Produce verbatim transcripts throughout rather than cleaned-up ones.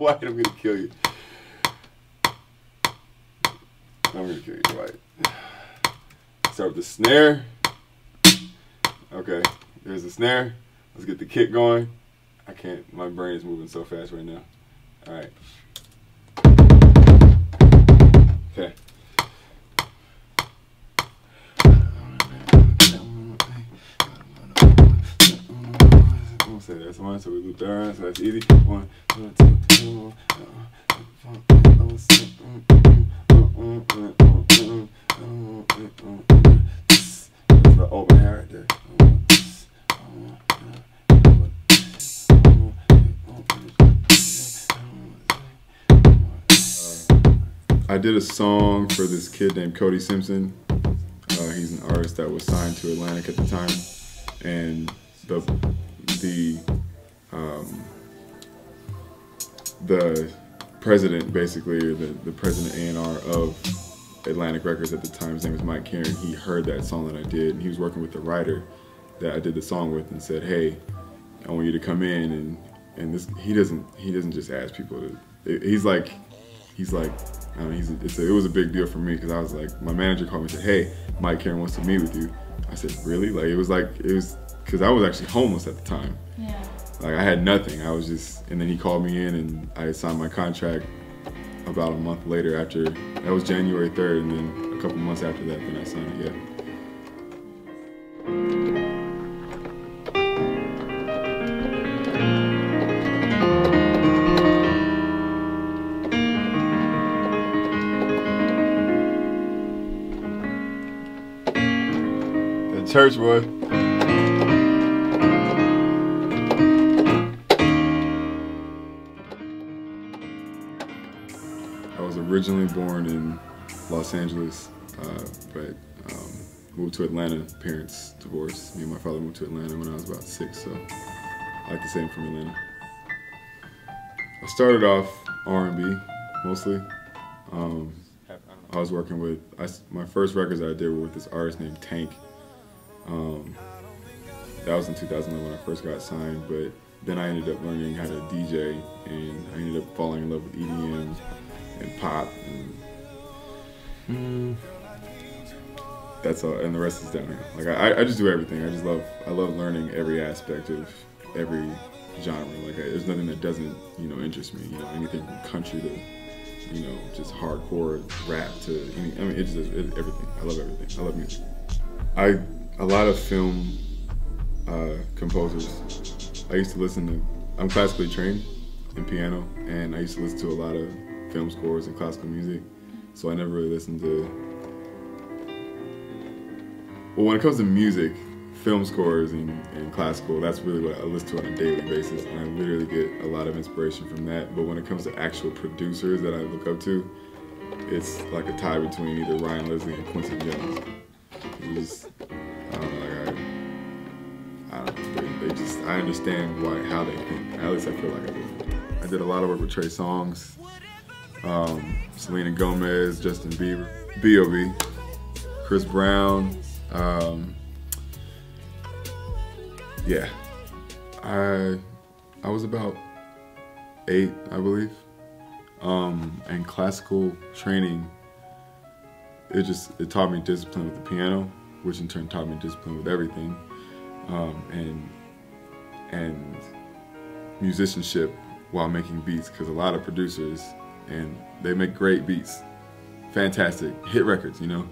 you're white, I'm gonna kill you. I'm gonna kill you, you're white. Start with the snare. Okay, there's the snare. Let's get the kick going. I can't, my brain is moving so fast right now. All right. Okay. So that's one, so we loop that around, so that's easy. One, one, two, two, that's the open hair right there. I did a song for this kid named Cody Simpson. Uh, he's an artist that was signed to Atlantic at the time, and the the um, the president, basically, or the, the president A and R of Atlantic Records at the time, his name was Mike Karen, he heard that song that I did, and he was working with the writer that I did the song with and said, hey, I want you to come in, and, and this, he doesn't, he doesn't just ask people to, it, he's like, he's like, I mean, he's, it's a, it was a big deal for me, because I was like, my manager called me and said, hey, Mike Karen wants to meet with you. I said, really? Like, it was like, it was, because I was actually homeless at the time. Yeah. Like, I had nothing. I was just, and then he called me in, and I signed my contract about a month later after, that was January third, and then a couple months after that, then I signed it, yeah. That church boy. Originally born in Los Angeles, uh, but um, moved to Atlanta. Parents divorced. Me and my father moved to Atlanta when I was about six, so I like to say I'm from Atlanta. I started off R and B mostly. Um, I was working with, I, my first records that I did were with this artist named Tank. Um, that was in two thousand one when I first got signed, but then I ended up learning how to D J, and I ended up falling in love with E D M. And pop, and mm. that's all, and the rest is down here. Like I, I just do everything. I just love, I love learning every aspect of every genre. Like I, there's nothing that doesn't, you know, interest me. You know, anything from country to, you know, just hardcore rap to any. I mean, it's just it, everything. I love everything. I love music. I a lot of film uh, composers. I used to listen to. I'm classically trained in piano, and I used to listen to a lot of film scores and classical music, so I never really listened to. Well, when it comes to music, film scores and, and classical, that's really what I listen to on a daily basis, and I literally get a lot of inspiration from that. But when it comes to actual producers that I look up to, it's like a tie between either Ryan Leslie and Quincy Jones. It just, I don't know, like I, I don't know, they, they just, I understand why, how they think. At least I feel like I do. I did a lot of work with Trey Songs. Um, Selena Gomez, Justin Bieber, B O B, Chris Brown, um, yeah. I I was about eight, I believe, um, and classical training, it just, it taught me discipline with the piano, which in turn taught me discipline with everything, um, and, and musicianship while making beats, because a lot of producers, and they make great beats, fantastic hit records, you know.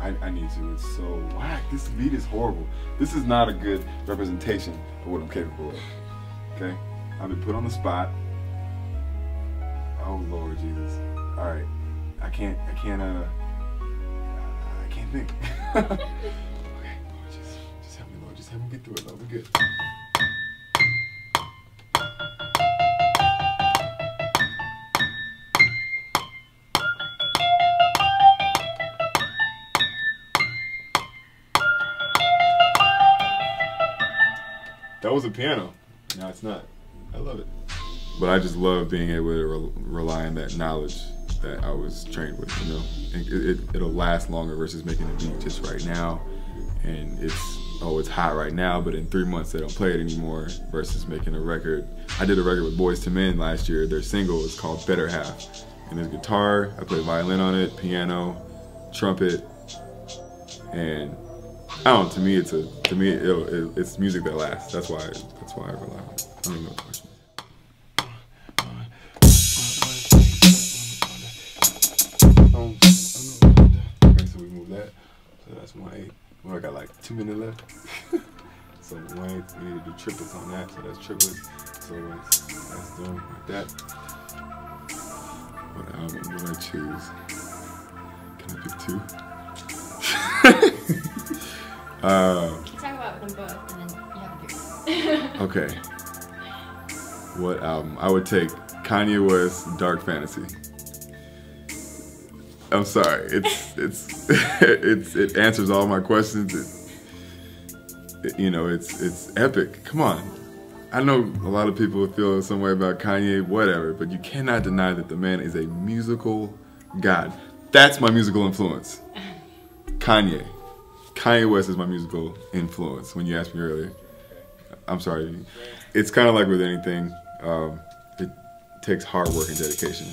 I, I need to. It's so whack. This beat is horrible. This is not a good representation of what I'm capable of. Okay, I've been put on the spot. Oh Lord Jesus! All right, I can't. I can't. Uh, I can't think. Okay, Lord Jesus, just help me, Lord. Just help me get through it, Lord. We're good. That was a piano. No, it's not. I love it. But I just love being able to re rely on that knowledge that I was trained with, you know? It, it, it'll last longer versus making a beat just right now. And it's oh, it's hot right now, but in three months they don't play it anymore, versus making a record. I did a record with Boyz Two Men last year. Their single is called Better Half. And there's guitar, I play violin on it, piano, trumpet, and I don't know, to me it's a to me it, it, it's music that lasts. That's why that's why I rely on it. I don't even know what the question is. one eight. Well, I got like two minutes left. So one eight, we need to do triplets on that. So that's triplets. So that's, that's done like that. What album do I choose? Can I pick two? uh, you can talk about them both and then you have to pick. Okay. What album? I would take Kanye West, Dark Fantasy. I'm sorry. It's it's it's it answers all my questions. It, it, you know, it's it's epic. Come on. I know a lot of people feel some way about Kanye, whatever, but you cannot deny that the man is a musical god. That's my musical influence. Kanye. Kanye West is my musical influence. When you asked me earlier, I'm sorry. It's kind of like with anything. Um, it takes hard work and dedication.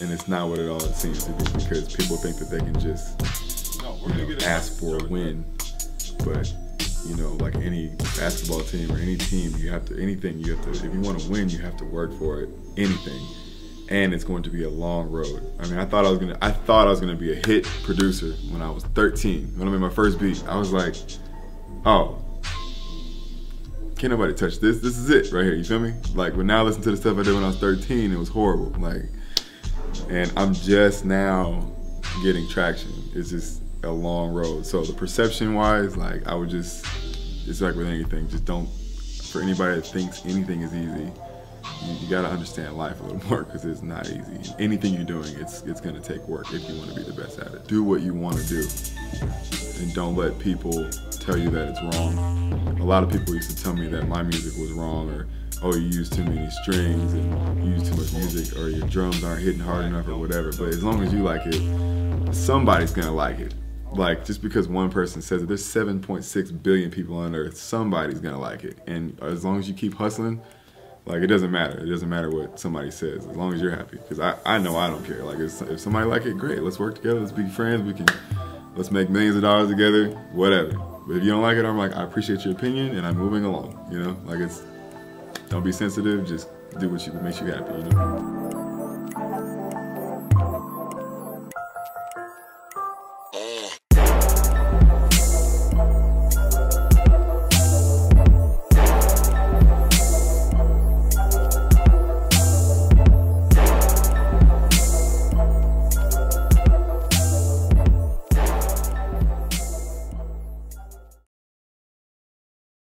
And it's not what it all seems to be, because people think that they can just you know, ask for a win. But you know, like any basketball team or any team, you have to anything you have to if you want to win, you have to work for it. Anything, and it's going to be a long road. I mean, I thought I was gonna I thought I was gonna be a hit producer when I was thirteen. When I made my first beat, I was like, oh, can't nobody touch this. This is it right here. You feel me? Like, but now I listen to the stuff I did when I was thirteen. It was horrible. Like. And I'm just now getting traction. It's just a long road. So the perception wise, like I would just, it's like with anything, just don't, for anybody that thinks anything is easy, you, you gotta understand life a little more, because it's not easy. Anything you're doing, it's it's gonna take work if you wanna be the best at it. Do what you wanna do. And don't let people tell you that it's wrong. A lot of people used to tell me that my music was wrong, or oh, you use too many strings, and you use too much music, or your drums aren't hitting hard enough, or whatever. But as long as you like it, somebody's gonna like it. Like, just because one person says it, there's seven point six billion people on earth, somebody's gonna like it. And as long as you keep hustling, like, it doesn't matter. It doesn't matter what somebody says, as long as you're happy. Because I, I know I don't care. Like, if somebody like it, great. Let's work together, let's be friends, we can, let's make millions of dollars together, whatever. But if you don't like it, I'm like, I appreciate your opinion, and I'm moving along, you know? Like, it's, don't be sensitive, just do what you, makes you happy, you know?